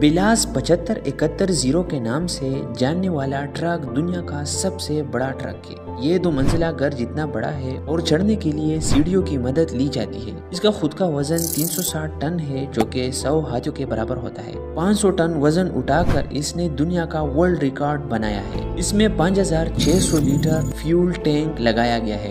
बिलास 75710 के नाम से जानने वाला ट्रक दुनिया का सबसे बड़ा ट्रक है। ये 2 मंजिला घर जितना बड़ा है और चढ़ने के लिए सीढ़ियों की मदद ली जाती है। इसका खुद का वजन 360 टन है जो कि 100 हाथियों के बराबर होता है। 500 टन वजन उठाकर इसने दुनिया का वर्ल्ड रिकॉर्ड बनाया है। इसमें 5600 लीटर फ्यूल टैंक लगाया गया है।